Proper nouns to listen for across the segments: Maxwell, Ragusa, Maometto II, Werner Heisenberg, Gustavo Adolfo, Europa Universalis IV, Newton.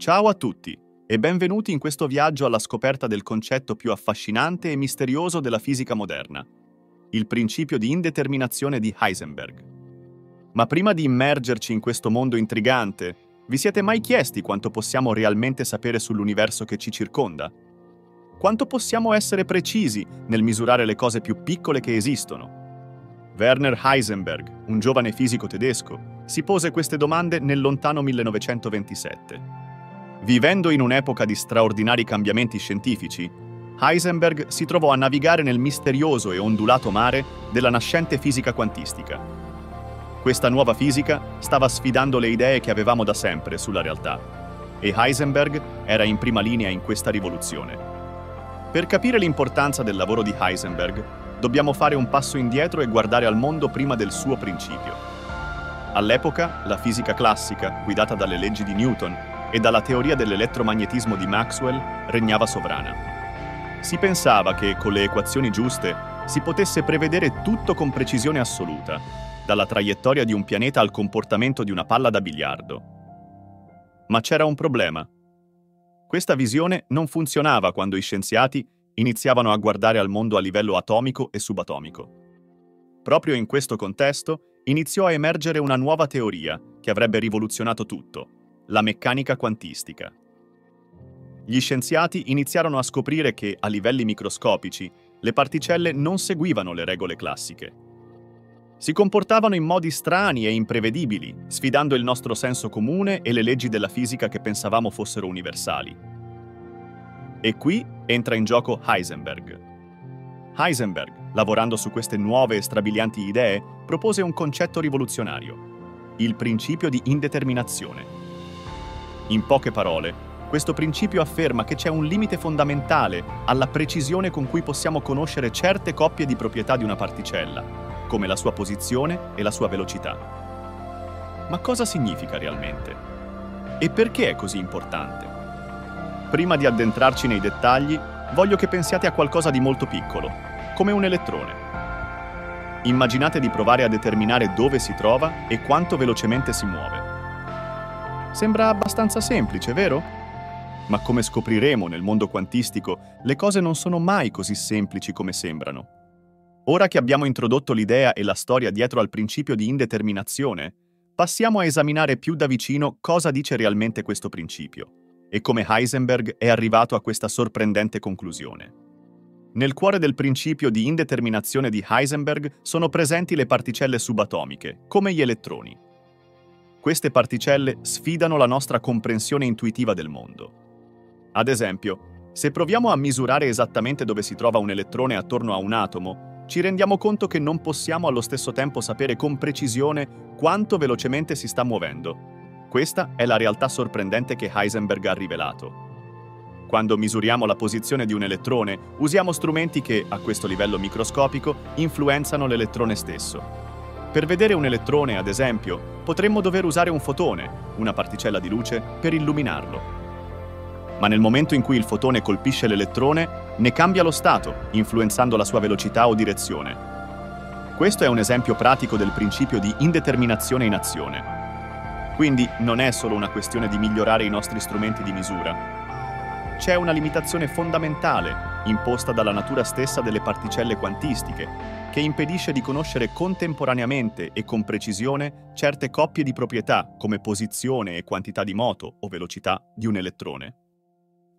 Ciao a tutti e benvenuti in questo viaggio alla scoperta del concetto più affascinante e misterioso della fisica moderna, il principio di indeterminazione di Heisenberg. Ma prima di immergerci in questo mondo intrigante, vi siete mai chiesti quanto possiamo realmente sapere sull'universo che ci circonda? Quanto possiamo essere precisi nel misurare le cose più piccole che esistono? Werner Heisenberg, un giovane fisico tedesco, si pose queste domande nel lontano 1927. Vivendo in un'epoca di straordinari cambiamenti scientifici, Heisenberg si trovò a navigare nel misterioso e ondulato mare della nascente fisica quantistica. Questa nuova fisica stava sfidando le idee che avevamo da sempre sulla realtà, e Heisenberg era in prima linea in questa rivoluzione. Per capire l'importanza del lavoro di Heisenberg, dobbiamo fare un passo indietro e guardare al mondo prima del suo principio. All'epoca, la fisica classica, guidata dalle leggi di Newton, e dalla teoria dell'elettromagnetismo di Maxwell regnava sovrana. Si pensava che, con le equazioni giuste, si potesse prevedere tutto con precisione assoluta, dalla traiettoria di un pianeta al comportamento di una palla da biliardo. Ma c'era un problema. Questa visione non funzionava quando i scienziati iniziavano a guardare al mondo a livello atomico e subatomico. Proprio in questo contesto iniziò a emergere una nuova teoria che avrebbe rivoluzionato tutto: la meccanica quantistica. Gli scienziati iniziarono a scoprire che, a livelli microscopici, le particelle non seguivano le regole classiche. Si comportavano in modi strani e imprevedibili, sfidando il nostro senso comune e le leggi della fisica che pensavamo fossero universali. E qui entra in gioco Heisenberg. Heisenberg, lavorando su queste nuove e strabilianti idee, propose un concetto rivoluzionario: il principio di indeterminazione. In poche parole, questo principio afferma che c'è un limite fondamentale alla precisione con cui possiamo conoscere certe coppie di proprietà di una particella, come la sua posizione e la sua velocità. Ma cosa significa realmente? E perché è così importante? Prima di addentrarci nei dettagli, voglio che pensiate a qualcosa di molto piccolo, come un elettrone. Immaginate di provare a determinare dove si trova e quanto velocemente si muove. Sembra abbastanza semplice, vero? Ma come scopriremo nel mondo quantistico, le cose non sono mai così semplici come sembrano. Ora che abbiamo introdotto l'idea e la storia dietro al principio di indeterminazione, passiamo a esaminare più da vicino cosa dice realmente questo principio e come Heisenberg è arrivato a questa sorprendente conclusione. Nel cuore del principio di indeterminazione di Heisenberg sono presenti le particelle subatomiche, come gli elettroni. Queste particelle sfidano la nostra comprensione intuitiva del mondo. Ad esempio, se proviamo a misurare esattamente dove si trova un elettrone attorno a un atomo, ci rendiamo conto che non possiamo allo stesso tempo sapere con precisione quanto velocemente si sta muovendo. Questa è la realtà sorprendente che Heisenberg ha rivelato. Quando misuriamo la posizione di un elettrone, usiamo strumenti che, a questo livello microscopico, influenzano l'elettrone stesso. Per vedere un elettrone, ad esempio, potremmo dover usare un fotone, una particella di luce, per illuminarlo. Ma nel momento in cui il fotone colpisce l'elettrone, ne cambia lo stato, influenzando la sua velocità o direzione. Questo è un esempio pratico del principio di indeterminazione in azione. Quindi non è solo una questione di migliorare i nostri strumenti di misura. C'è una limitazione fondamentale imposta dalla natura stessa delle particelle quantistiche, che impedisce di conoscere contemporaneamente e con precisione certe coppie di proprietà, come posizione e quantità di moto o velocità di un elettrone.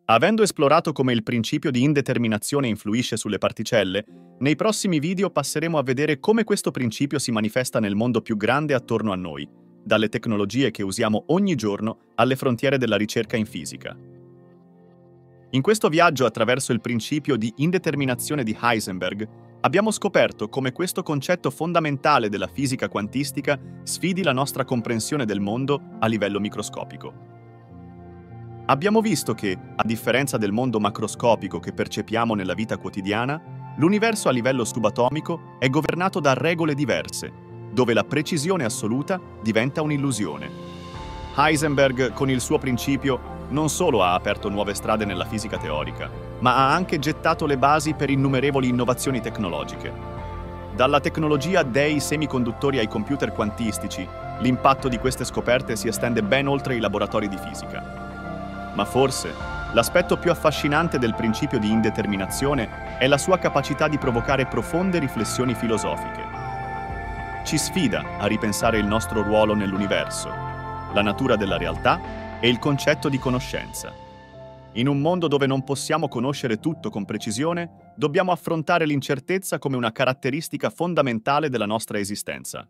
Avendo esplorato come il principio di indeterminazione influisce sulle particelle, nei prossimi video passeremo a vedere come questo principio si manifesta nel mondo più grande attorno a noi, dalle tecnologie che usiamo ogni giorno alle frontiere della ricerca in fisica. In questo viaggio attraverso il principio di indeterminazione di Heisenberg, abbiamo scoperto come questo concetto fondamentale della fisica quantistica sfidi la nostra comprensione del mondo a livello microscopico. Abbiamo visto che, a differenza del mondo macroscopico che percepiamo nella vita quotidiana, l'universo a livello subatomico è governato da regole diverse, dove la precisione assoluta diventa un'illusione. Heisenberg, con il suo principio, non solo ha aperto nuove strade nella fisica teorica, ma ha anche gettato le basi per innumerevoli innovazioni tecnologiche. Dalla tecnologia dei semiconduttori ai computer quantistici, l'impatto di queste scoperte si estende ben oltre i laboratori di fisica. Ma forse l'aspetto più affascinante del principio di indeterminazione è la sua capacità di provocare profonde riflessioni filosofiche. Ci sfida a ripensare il nostro ruolo nell'universo, la natura della realtà e il concetto di conoscenza. In un mondo dove non possiamo conoscere tutto con precisione, dobbiamo affrontare l'incertezza come una caratteristica fondamentale della nostra esistenza.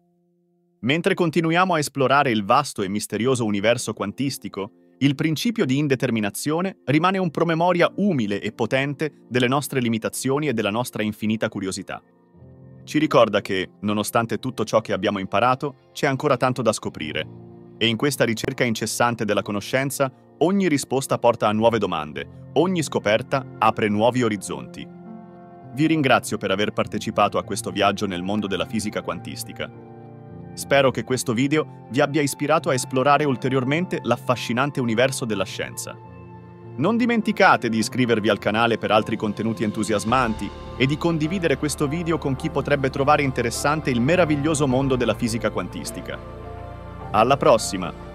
Mentre continuiamo a esplorare il vasto e misterioso universo quantistico, il principio di indeterminazione rimane un promemoria umile e potente delle nostre limitazioni e della nostra infinita curiosità. Ci ricorda che, nonostante tutto ciò che abbiamo imparato, c'è ancora tanto da scoprire. E in questa ricerca incessante della conoscenza, ogni risposta porta a nuove domande, ogni scoperta apre nuovi orizzonti. Vi ringrazio per aver partecipato a questo viaggio nel mondo della fisica quantistica. Spero che questo video vi abbia ispirato a esplorare ulteriormente l'affascinante universo della scienza. Non dimenticate di iscrivervi al canale per altri contenuti entusiasmanti e di condividere questo video con chi potrebbe trovare interessante il meraviglioso mondo della fisica quantistica. Alla prossima!